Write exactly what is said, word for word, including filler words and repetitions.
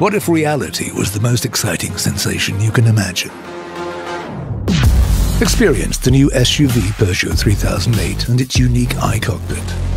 What if reality was the most exciting sensation you can imagine? Experience the new S U V Peugeot three thousand eight and its unique i-Cockpit.